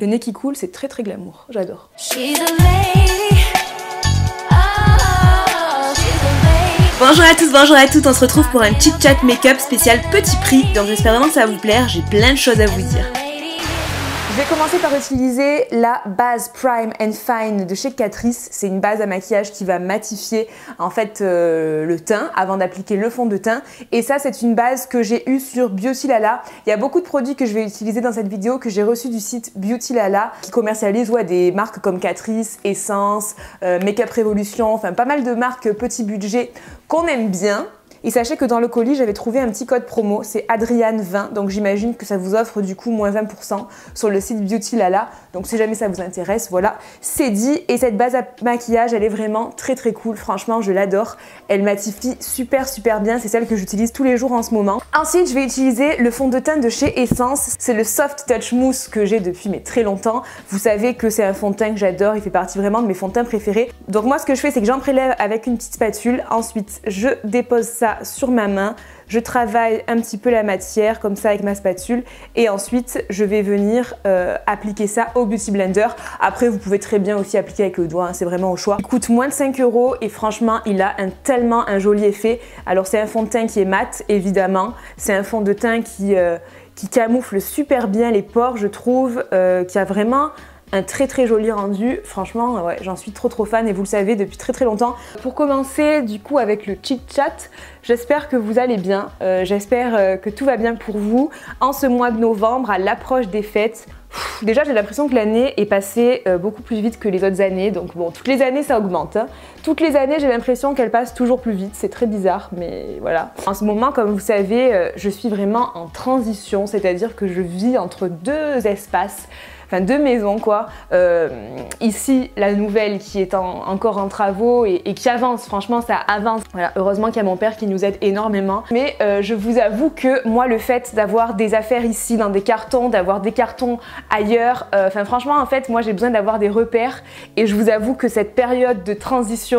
Le nez qui coule, c'est très très glamour, j'adore. Bonjour à tous, bonjour à toutes, on se retrouve pour un chit chat make-up spécial petit prix, donc j'espère vraiment que ça va vous plaire, j'ai plein de choses à vous dire. Je vais commencer par utiliser la base Prime and Fine de chez Catrice. C'est une base à maquillage qui va matifier en fait le teint avant d'appliquer le fond de teint. Et ça, c'est une base que j'ai eue sur BeautyLala. Il y a beaucoup de produits que je vais utiliser dans cette vidéo que j'ai reçus du site BeautyLala qui commercialise des marques comme Catrice, Essence, Makeup Revolution, enfin pas mal de marques petit budget qu'on aime bien. Et sachez que dans le colis, j'avais trouvé un petit code promo, c'est ADRIANNE20, donc j'imagine que ça vous offre du coup moins 20% sur le site BeautyLala. Donc si jamais ça vous intéresse, voilà, c'est dit. Et cette base à maquillage, elle est vraiment très très cool, franchement je l'adore. Elle matifie super super bien, c'est celle que j'utilise tous les jours en ce moment. Ensuite, je vais utiliser le fond de teint de chez Essence, c'est le Soft Touch Mousse que j'ai depuis très longtemps. Vous savez que c'est un fond de teint que j'adore, il fait partie vraiment de mes fonds de teint préférés. Donc moi ce que je fais, c'est que j'en prélève avec une petite spatule, ensuite je dépose ça sur ma main, je travaille un petit peu la matière comme ça avec ma spatule et ensuite je vais venir appliquer ça au Beauty Blender. Après vous pouvez très bien aussi appliquer avec le doigt, hein, c'est vraiment au choix. Il coûte moins de 5 € et franchement il a tellement un joli effet. Alors c'est un fond de teint qui est mat évidemment, c'est un fond de teint qui camoufle super bien les pores je trouve, qui a vraiment un très très joli rendu, franchement ouais, j'en suis trop trop fan et vous le savez depuis très très longtemps. Pour commencer du coup avec le chit chat, j'espère que vous allez bien, j'espère que tout va bien pour vous en ce mois de novembre à l'approche des fêtes. Déjà j'ai l'impression que l'année est passée beaucoup plus vite que les autres années, donc bon toutes les années ça augmente, hein. Toutes les années j'ai l'impression qu'elles passent toujours plus vite, c'est très bizarre mais voilà. En ce moment comme vous savez je suis vraiment en transition, c'est-à-dire que je vis entre deux espaces, enfin deux maisons quoi. Ici la nouvelle qui est encore en travaux et qui avance, franchement ça avance. Voilà, heureusement qu'il y a mon père qui nous aide énormément, mais je vous avoue que moi le fait d'avoir des affaires ici dans des cartons, d'avoir des cartons ailleurs, enfin franchement en fait moi j'ai besoin d'avoir des repères et je vous avoue que cette période de transition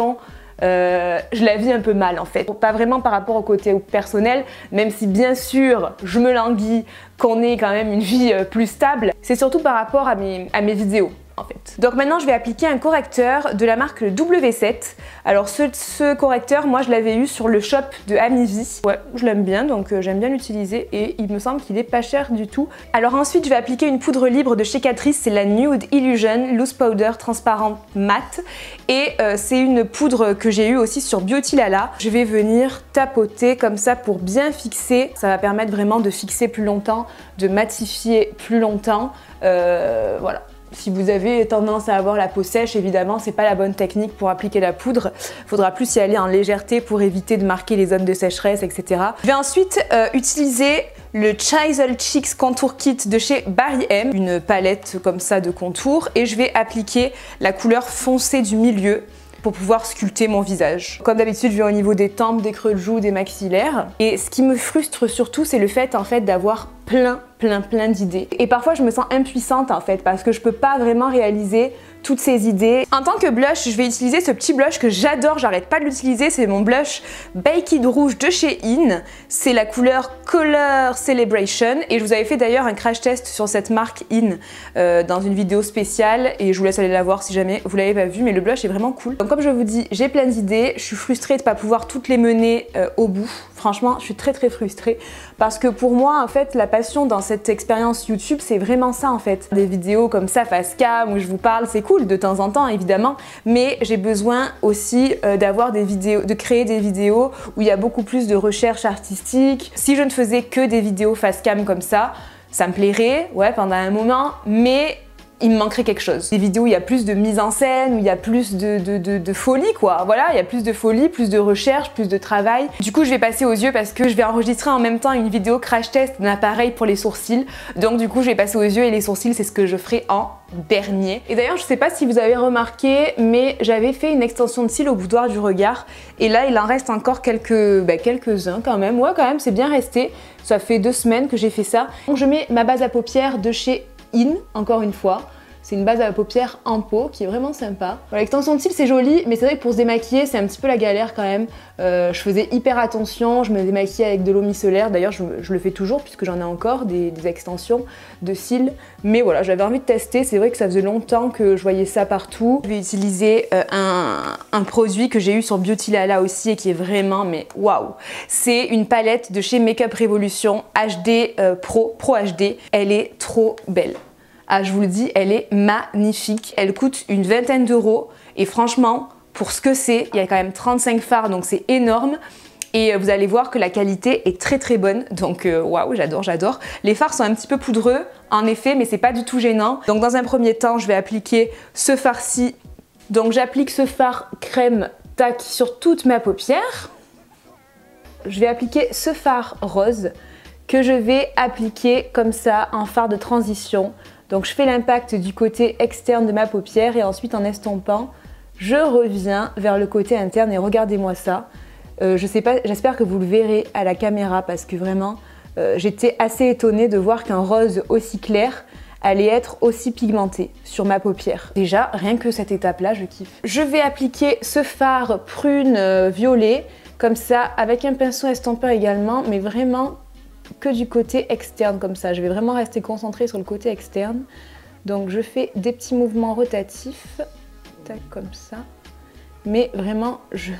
je la vis un peu mal en fait, pas vraiment par rapport au côté personnel, même si bien sûr je me languis qu'on ait quand même une vie plus stable, c'est surtout par rapport à mes vidéos en fait. Donc maintenant je vais appliquer un correcteur de la marque W7. Alors ce correcteur moi je l'avais eu sur le shop de Amivi, ouais je l'aime bien donc j'aime bien l'utiliser et il me semble qu'il est pas cher du tout. Alors ensuite je vais appliquer une poudre libre de chez Catrice, c'est la Nude Illusion Loose Powder transparente mat et c'est une poudre que j'ai eu aussi sur BeautyLala. Je vais venir tapoter comme ça pour bien fixer, ça va permettre vraiment de fixer plus longtemps, de matifier plus longtemps, voilà. Si vous avez tendance à avoir la peau sèche, évidemment, c'est pas la bonne technique pour appliquer la poudre. Il faudra plus y aller en légèreté pour éviter de marquer les zones de sécheresse, etc. Je vais ensuite utiliser le Chisel Cheeks Contour Kit de chez Barry M, une palette comme ça de contour, et je vais appliquer la couleur foncée du milieu pour pouvoir sculpter mon visage. Comme d'habitude, je vais au niveau des tempes, des creux de joues, des maxillaires. Et ce qui me frustre surtout, c'est le fait d'avoir plein d'idées. Et parfois, je me sens impuissante en fait parce que je peux pas vraiment réaliser toutes ces idées. En tant que blush, je vais utiliser ce petit blush que j'adore, j'arrête pas de l'utiliser, c'est mon blush Baked Rouge de chez In. C'est la couleur Color Celebration et je vous avais fait d'ailleurs un crash test sur cette marque In dans une vidéo spéciale et je vous laisse aller la voir si jamais vous l'avez pas vu, mais le blush est vraiment cool. Donc comme je vous dis, j'ai plein d'idées, je suis frustrée de pas pouvoir toutes les mener au bout. Franchement, je suis très très frustrée parce que pour moi, en fait, la passion dans cette expérience YouTube, c'est vraiment ça en fait. Des vidéos comme ça, face cam, où je vous parle, c'est cool de temps en temps évidemment, mais j'ai besoin aussi d'avoir des vidéos, de créer des vidéos où il y a beaucoup plus de recherche artistique. Si je ne faisais que des vidéos face cam comme ça, ça me plairait, ouais, pendant un moment, mais il me manquerait quelque chose. Des vidéos où il y a plus de mise en scène, où il y a plus de folie quoi, voilà, il y a plus de folie, plus de recherche, plus de travail. Du coup je vais passer aux yeux parce que je vais enregistrer en même temps une vidéo crash test d'un appareil pour les sourcils, donc du coup je vais passer aux yeux et les sourcils c'est ce que je ferai en dernier. Et d'ailleurs je sais pas si vous avez remarqué mais j'avais fait une extension de cils au Boudoir du Regard et là il en reste encore quelques-uns quand même, ouais quand même c'est bien resté, ça fait 2 semaines que j'ai fait ça. Donc je mets ma base à paupières de chez In, encore une fois, C'est une base à paupières en peau qui est vraiment sympa. Voilà, l'extension de cils, c'est joli, mais c'est vrai que pour se démaquiller, c'est un petit peu la galère quand même. Je faisais hyper attention, je me démaquillais avec de l'eau micellaire. D'ailleurs, je le fais toujours puisque j'en ai encore des extensions de cils. Mais voilà, j'avais envie de tester. C'est vrai que ça faisait longtemps que je voyais ça partout. Je vais utiliser un produit que j'ai eu sur BeautyLala aussi et qui est vraiment, mais waouh! C'est une palette de chez Makeup Revolution HD Pro HD. Elle est trop belle. Ah, je vous le dis, elle est magnifique. Elle coûte une vingtaine d'euros et franchement, pour ce que c'est, il y a quand même 35 fards, donc c'est énorme. Et vous allez voir que la qualité est très très bonne. Donc waouh, j'adore. Les fards sont un petit peu poudreux, en effet, mais c'est pas du tout gênant. Donc dans un premier temps, je vais appliquer ce fard-ci. Donc j'applique ce fard crème tac sur toute ma paupière. Je vais appliquer ce fard rose que je vais appliquer comme ça en fard de transition. Donc je fais l'impact du côté externe de ma paupière et ensuite en estompant, je reviens vers le côté interne et regardez-moi ça. Je sais pas, j'espère que vous le verrez à la caméra parce que vraiment j'étais assez étonnée de voir qu'un rose aussi clair allait être aussi pigmenté sur ma paupière. Déjà, rien que cette étape-là, je kiffe. Je vais appliquer ce fard prune violet comme ça avec un pinceau estampeur également, mais vraiment que du côté externe comme ça. Je vais vraiment rester concentrée sur le côté externe. Donc je fais des petits mouvements rotatifs, tac comme ça. Mais vraiment je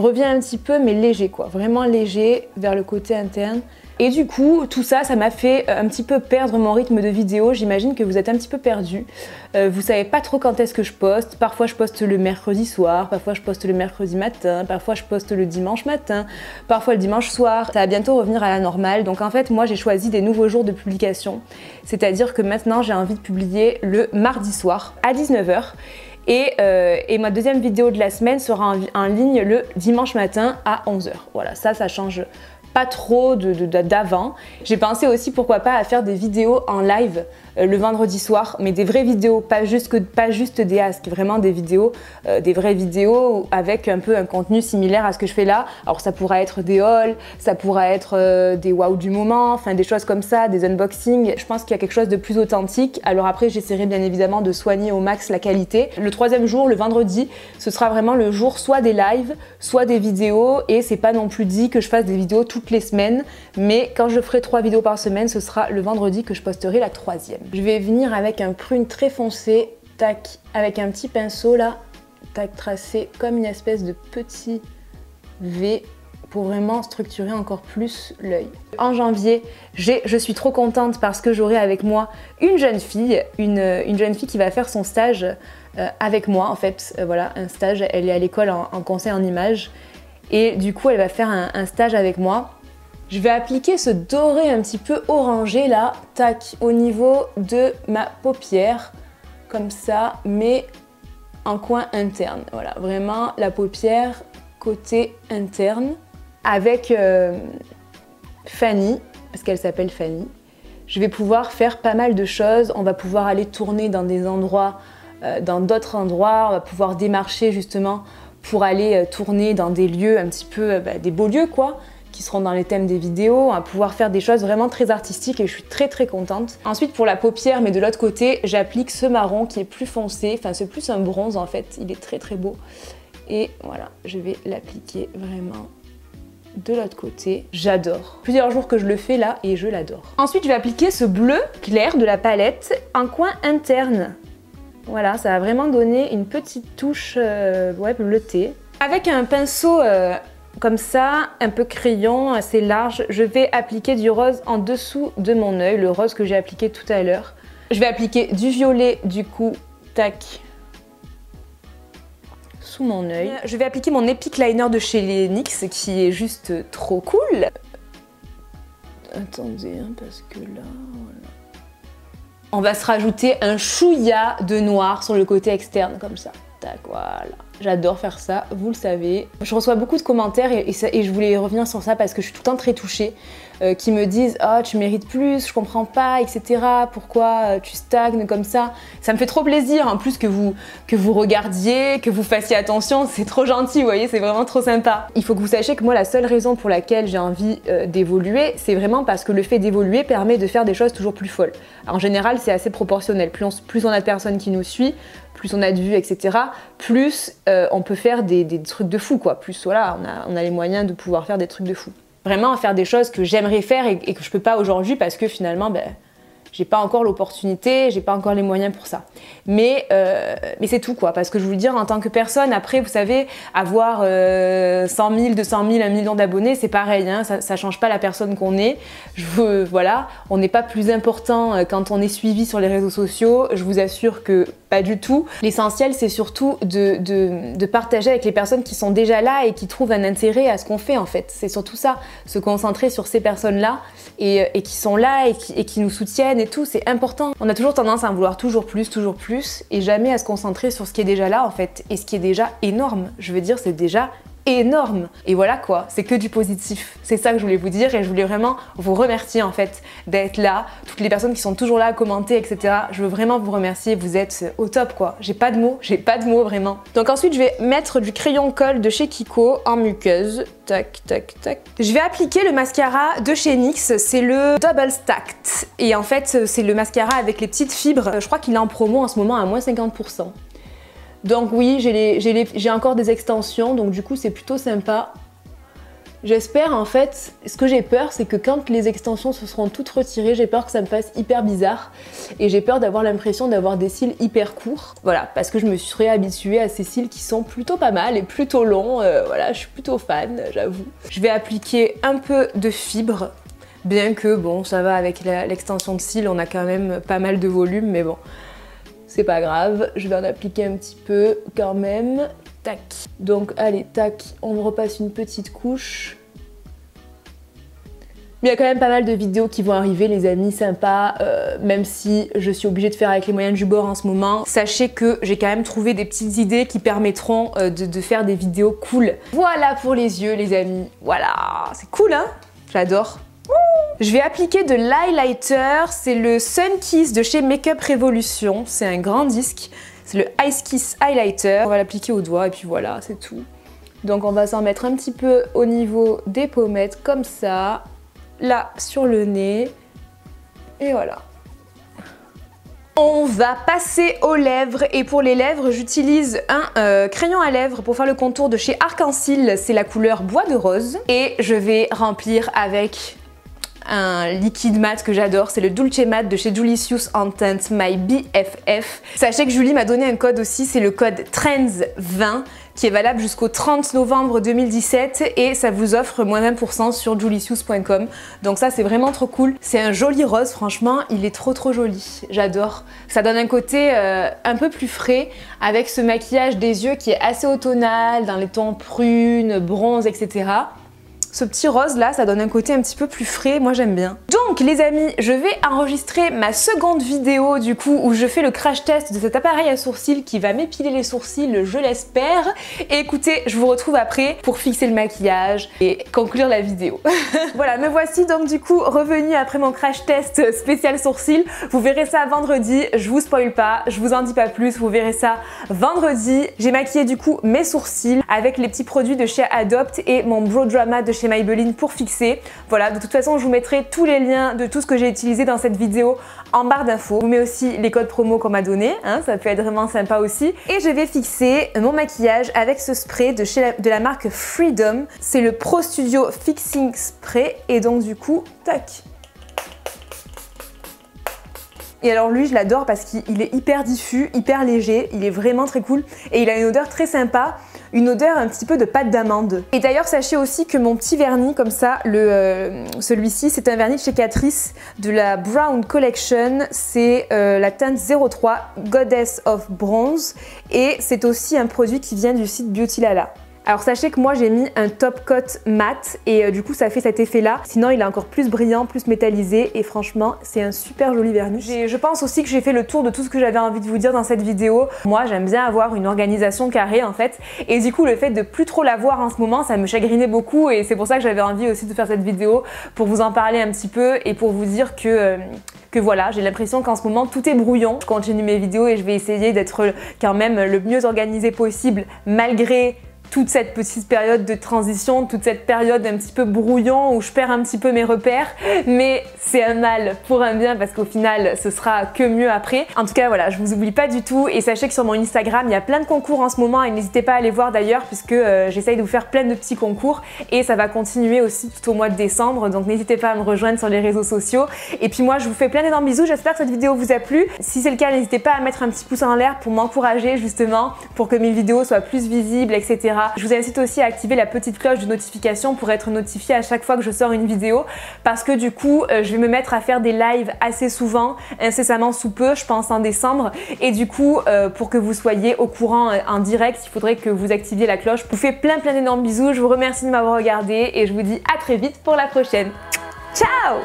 reviens un petit peu mais léger quoi, vraiment léger vers le côté interne. Et du coup, tout ça, ça m'a fait un petit peu perdre mon rythme de vidéo. J'imagine que vous êtes un petit peu perdus. Vous savez pas trop quand est-ce que je poste. Parfois, je poste le mercredi soir. Parfois, je poste le mercredi matin. Parfois, je poste le dimanche matin. Parfois, le dimanche soir. Ça va bientôt revenir à la normale. Donc, en fait, moi, j'ai choisi des nouveaux jours de publication. C'est-à-dire que maintenant, j'ai envie de publier le mardi soir à 19 h. Et ma deuxième vidéo de la semaine sera en ligne le dimanche matin à 11 h. Voilà, ça change pas trop d'avant. J'ai pensé aussi pourquoi pas à faire des vidéos en live le vendredi soir, mais des vraies vidéos, pas juste des asks, vraiment des vidéos, des vraies vidéos avec un peu un contenu similaire à ce que je fais là. Alors ça pourra être des hauls, ça pourra être des wow du moment, enfin des choses comme ça, des unboxings. Je pense qu'il y a quelque chose de plus authentique. Alors après j'essaierai bien évidemment de soigner au max la qualité. Le troisième jour, le vendredi, ce sera vraiment le jour soit des lives, soit des vidéos, et c'est pas non plus dit que je fasse des vidéos tout les semaines, mais quand je ferai 3 vidéos par semaine, ce sera le vendredi que je posterai la 3e. Je vais venir avec un prune très foncé, tac, avec un petit pinceau là, tac, tracé comme une espèce de petit V pour vraiment structurer encore plus l'œil. En janvier, je suis trop contente parce que j'aurai avec moi une jeune fille, une jeune fille qui va faire son stage avec moi en fait, voilà, un stage, elle est à l'école en conseil en images. Et du coup, elle va faire un stage avec moi. Je vais appliquer ce doré un petit peu orangé là, tac, au niveau de ma paupière, comme ça, mais en coin interne. Voilà, vraiment la paupière côté interne. Avec Fanny, parce qu'elle s'appelle Fanny, je vais pouvoir faire pas mal de choses. On va pouvoir aller tourner dans des endroits, dans d'autres endroits. On va pouvoir démarcher justement pour aller tourner dans des lieux un petit peu, bah, des beaux lieux quoi, qui seront dans les thèmes des vidéos, à pouvoir faire des choses vraiment très artistiques et je suis très très contente. Ensuite pour la paupière, mais de l'autre côté, j'applique ce marron qui est plus foncé, enfin c'est plus un bronze en fait, il est très très beau. Et voilà, je vais l'appliquer vraiment de l'autre côté. J'adore. Plusieurs jours que je le fais là et je l'adore. Ensuite je vais appliquer ce bleu clair de la palette en coin interne. Voilà, ça va vraiment donner une petite touche ouais, bleutée. Avec un pinceau comme ça, un peu crayon, assez large, je vais appliquer du rose en dessous de mon œil, le rose que j'ai appliqué tout à l'heure. Je vais appliquer du violet du coup, tac, sous mon œil. Je vais appliquer mon Epic Liner de chez les NYX qui est juste trop cool. Attendez, hein, parce que là, voilà. On va se rajouter un chouïa de noir sur le côté externe, comme ça. Tac, voilà. J'adore faire ça, vous le savez. Je reçois beaucoup de commentaires et je voulais revenir sur ça parce que je suis tout le temps très touchée, qui me disent « Oh, tu mérites plus, je comprends pas, etc. Pourquoi tu stagnes comme ça ?» Ça me fait trop plaisir, en plus que vous regardiez, que vous fassiez attention, c'est trop gentil, vous voyez, c'est vraiment trop sympa. Il faut que vous sachiez que moi, la seule raison pour laquelle j'ai envie d'évoluer, c'est vraiment parce que le fait d'évoluer permet de faire des choses toujours plus folles. Alors, en général, c'est assez proportionnel. Plus on a de personnes qui nous suivent, plus on a de vues, etc., plus on peut faire des trucs de fou, quoi. Plus, voilà, on a les moyens de pouvoir faire des trucs de fou. Vraiment, faire des choses que j'aimerais faire et que je peux pas aujourd'hui parce que finalement, ben, j'ai pas encore l'opportunité, j'ai pas encore les moyens pour ça. Mais c'est tout, quoi. Parce que je vous dire, en tant que personne, après, vous savez, avoir 100 000, 200 000, 1 million d'abonnés, c'est pareil, hein, ça change pas la personne qu'on est. Voilà, on n'est pas plus important quand on est suivi sur les réseaux sociaux. Je vous assure que pas du tout. L'essentiel, c'est surtout de partager avec les personnes qui sont déjà là et qui trouvent un intérêt à ce qu'on fait, en fait. C'est surtout ça, se concentrer sur ces personnes-là et qui sont là et qui nous soutiennent. Et tout, c'est important. On a toujours tendance à en vouloir toujours plus et jamais à se concentrer sur ce qui est déjà là en fait et ce qui est déjà énorme. Je veux dire, c'est déjà énorme. Et voilà quoi, c'est que du positif. C'est ça que je voulais vous dire et je voulais vraiment vous remercier en fait d'être là. Toutes les personnes qui sont toujours là à commenter, etc. Je veux vraiment vous remercier, vous êtes au top quoi. J'ai pas de mots vraiment. Donc ensuite, je vais mettre du crayon colle de chez Kiko en muqueuse. Tac, tac, tac. Je vais appliquer le mascara de chez NYX, c'est le Double Stacked. Et en fait, c'est le mascara avec les petites fibres. Je crois qu'il est en promo en ce moment à moins 50%. Donc oui, j'ai encore des extensions, donc du coup c'est plutôt sympa. J'espère en fait, ce que j'ai peur c'est que quand les extensions se seront toutes retirées, j'ai peur que ça me fasse hyper bizarre. Et j'ai peur d'avoir l'impression d'avoir des cils hyper courts. Voilà, parce que je me suis réhabituée à ces cils qui sont plutôt pas mal et plutôt longs. Voilà, je suis plutôt fan, j'avoue. Je vais appliquer un peu de fibres. Bien que bon, ça va avec l'extension de cils, on a quand même pas mal de volume, mais bon. C'est pas grave, je vais en appliquer un petit peu quand même. Tac. Donc allez, tac, on repasse une petite couche. Mais il y a quand même pas mal de vidéos qui vont arriver, les amis, sympa. Même si je suis obligée de faire avec les moyens du bord en ce moment, sachez que j'ai quand même trouvé des petites idées qui permettront de faire des vidéos cool. Voilà pour les yeux, les amis. Voilà, c'est cool, hein? J'adore. Je vais appliquer de l'highlighter, c'est le Sun Kiss de chez Makeup Revolution, c'est un grand disque, c'est le Ice Kiss Highlighter. On va l'appliquer au doigt et puis voilà, c'est tout. Donc on va s'en mettre un petit peu au niveau des pommettes comme ça, là sur le nez et voilà. On va passer aux lèvres et pour les lèvres, j'utilise un crayon à lèvres pour faire le contour de chez Arcanceil, c'est la couleur bois de rose et je vais remplir avec un liquide mat que j'adore, c'est le Dulce Matte de chez Julicious Cosmetics, my BFF. Sachez que Julie m'a donné un code aussi, c'est le code TRENDS20 qui est valable jusqu'au 30 novembre 2017 et ça vous offre moins 20% sur djulicious.com. Donc ça c'est vraiment trop cool. C'est un joli rose, franchement, il est trop joli. J'adore. Ça donne un côté un peu plus frais avec ce maquillage des yeux qui est assez automnal, dans les tons prune, bronze, etc. Ce petit rose là, ça donne un côté un petit peu plus frais, moi j'aime bien. Donc les amis, je vais enregistrer ma seconde vidéo du coup où je fais le crash test de cet appareil à sourcils qui va m'épiler les sourcils, je l'espère. Et écoutez, je vous retrouve après pour fixer le maquillage et conclure la vidéo. Voilà, me voici donc du coup revenue après mon crash test spécial sourcils. Vous verrez ça vendredi, je vous spoil pas, je vous en dis pas plus, vous verrez ça vendredi. J'ai maquillé du coup mes sourcils avec les petits produits de chez Adopt et mon Brow Drama de chez Maybelline pour fixer. Voilà, de toute façon, je vous mettrai tous les liens de tout ce que j'ai utilisé dans cette vidéo en barre d'infos. Je vous mets aussi les codes promo qu'on m'a donné, hein, ça peut être vraiment sympa aussi. Et je vais fixer mon maquillage avec ce spray de la marque Freedom. C'est le Pro Studio Fixing Spray et donc du coup, tac. Et alors lui, je l'adore parce qu'il est hyper diffus, hyper léger, il est vraiment très cool et il a une odeur très sympa. Une odeur un petit peu de pâte d'amande. Et d'ailleurs, sachez aussi que mon petit vernis comme ça, celui-ci, c'est un vernis de chez Catrice de la Brown Collection. C'est la teinte 03 Goddess of Bronze et c'est aussi un produit qui vient du site BeautyLala. Alors sachez que moi j'ai mis un top coat mat et du coup ça fait cet effet là, sinon il est encore plus brillant, plus métallisé et franchement c'est un super joli vernis. Je pense aussi que j'ai fait le tour de tout ce que j'avais envie de vous dire dans cette vidéo. Moi j'aime bien avoir une organisation carrée en fait et du coup le fait de plus trop l'avoir en ce moment ça me chagrinait beaucoup et c'est pour ça que j'avais envie aussi de faire cette vidéo pour vous en parler un petit peu et pour vous dire que voilà, j'ai l'impression qu'en ce moment tout est brouillon. Je continue mes vidéos et je vais essayer d'être quand même le mieux organisée possible malgré toute cette petite période de transition, toute cette période un petit peu brouillon où je perds un petit peu mes repères, mais c'est un mal pour un bien parce qu'au final ce sera que mieux après. En tout cas voilà, je vous oublie pas du tout et sachez que sur mon Instagram il y a plein de concours en ce moment et n'hésitez pas à aller voir d'ailleurs puisque j'essaye de vous faire plein de petits concours et ça va continuer aussi tout au mois de décembre, donc n'hésitez pas à me rejoindre sur les réseaux sociaux et puis moi je vous fais plein d'énormes bisous, j'espère que cette vidéo vous a plu. Si c'est le cas n'hésitez pas à mettre un petit pouce en l'air pour m'encourager justement, pour que mes vidéos soient plus visibles etc. Je vous incite aussi à activer la petite cloche de notification pour être notifié à chaque fois que je sors une vidéo parce que du coup je vais me mettre à faire des lives assez souvent, incessamment sous peu, je pense en décembre et du coup pour que vous soyez au courant en direct il faudrait que vous activiez la cloche. Je vous fais plein d'énormes bisous, je vous remercie de m'avoir regardé et je vous dis à très vite pour la prochaine. Ciao.